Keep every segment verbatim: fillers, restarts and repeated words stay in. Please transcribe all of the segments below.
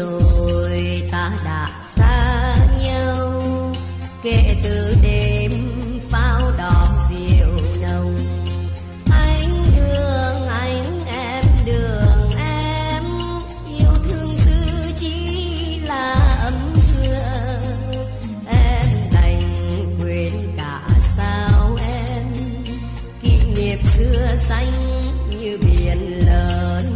rồi ta đã xa nhau, kể từ đêm pháo đỏ rượu nồng. Anh đường anh em đường em, yêu thương dư chỉ là ấm thương. Em đành quên cả sao em, kỷ niệm xưa xanh như biển lớn.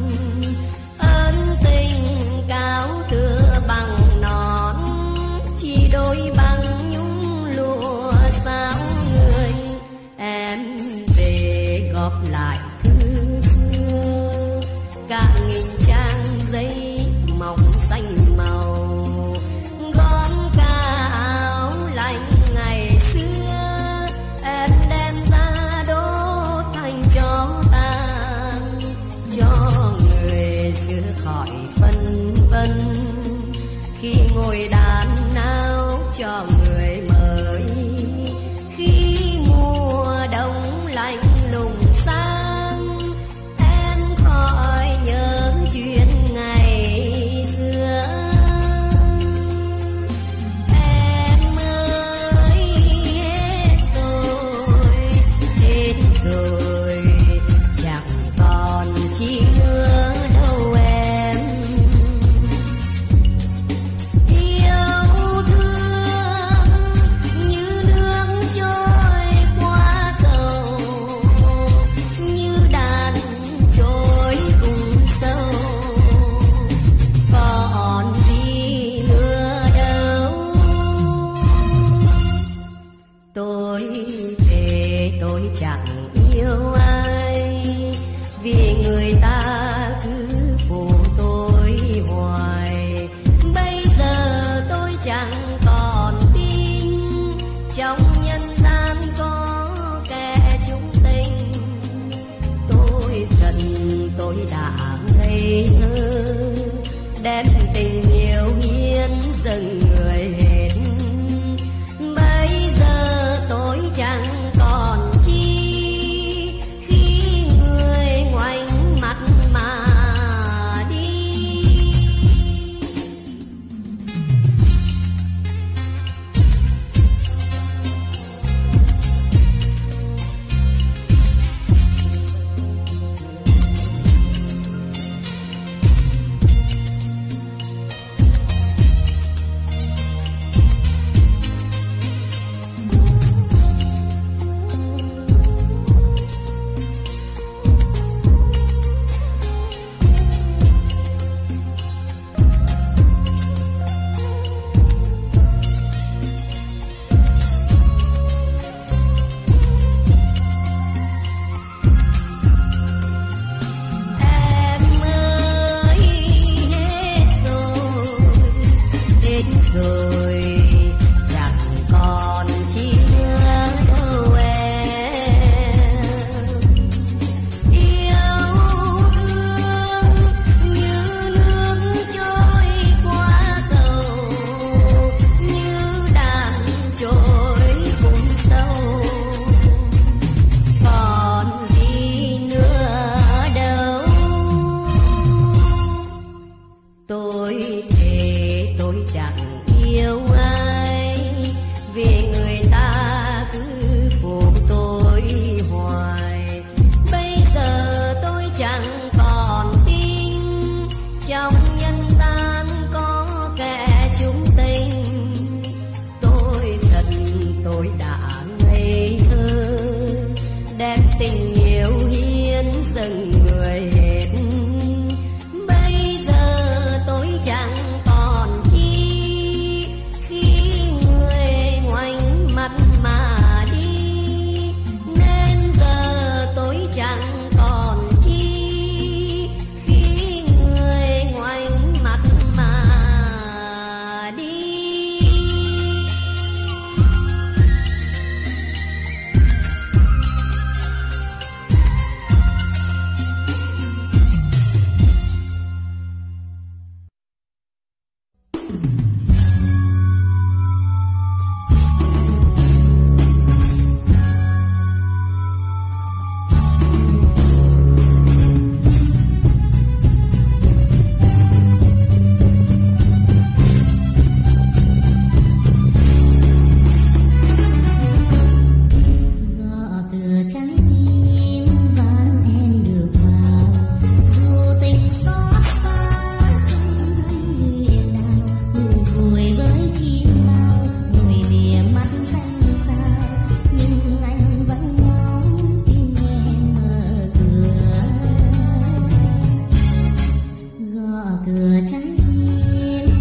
cửa trái tim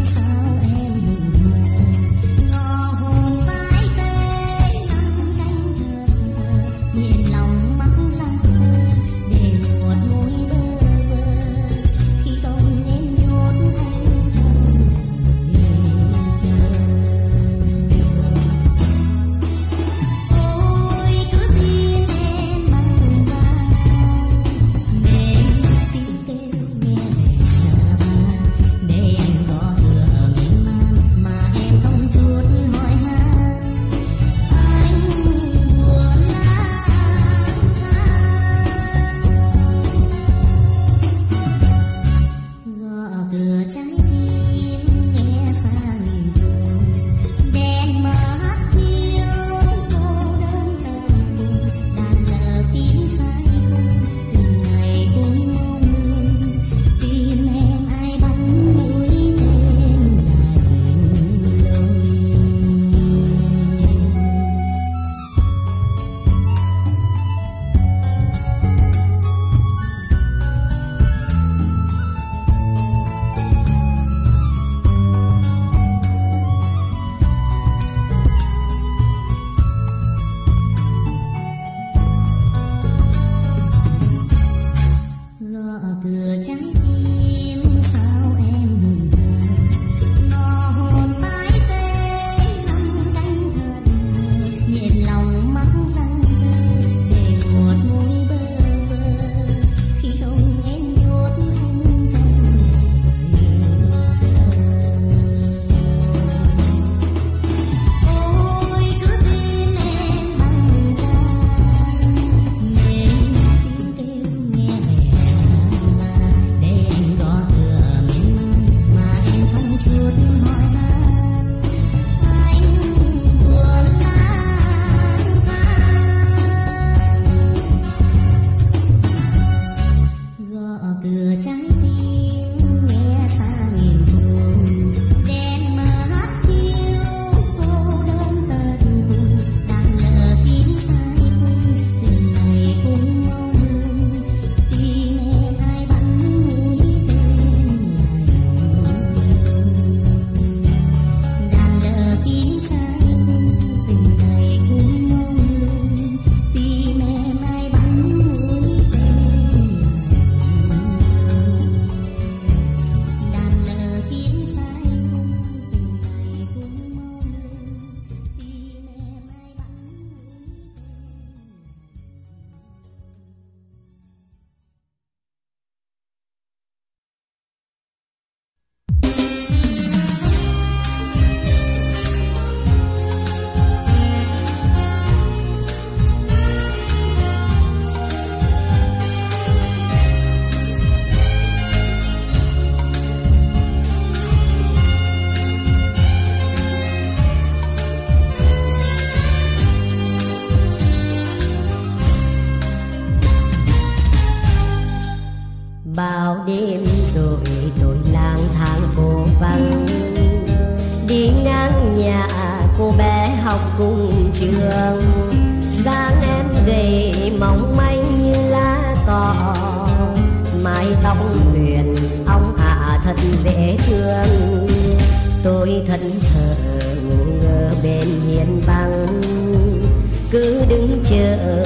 sao em buồn ngò hồn vai tê nắng cánh thơm thơ nhìn lòng mắt răng để một mối bơ vơ khi không nên nhốt anh trong đời chờ. Ôi cứ tin em bằng vàng để tiếng kêu nghe. Cửa trái tim sao em buồn thơ ngò hồn mãi tê nắm cánh thơm thơ nhìn lòng mắt răng thơ để một mối bơ vơ khi không em nhốt anh trong đời chờ. Ôi cứ tin em bằng vàng nghe tiếng kêu nghe mẹ để anh có thừa miên man mà em không chút hỏi han anh buồn lang thang gõ cửa trái tim nghe xa nghìn trùng đèn mờ hắt hiu cô đơn tật cùng đang lờ tiếng sai cung từng ngày cũng mong hương tim em ai bắn mũi tên ngày đang lờ tiếng sai cung từng ngày cũng mong hương tim em ai bắn mũi tên đàn lờ tiếng sai cung từng ngày cũng mong hương tim em ai bắn mũi tên. Bao đêm rồi tôi lang thang phố vắng đi ngang nhà cô bé học cùng trường. Sáng em về mỏng manh như lá cỏ, mái tóc huyền óng ả thật dễ thương. Tôi thẫn thờ ngủ ngơ bên hiên vắng cứ đứng chờ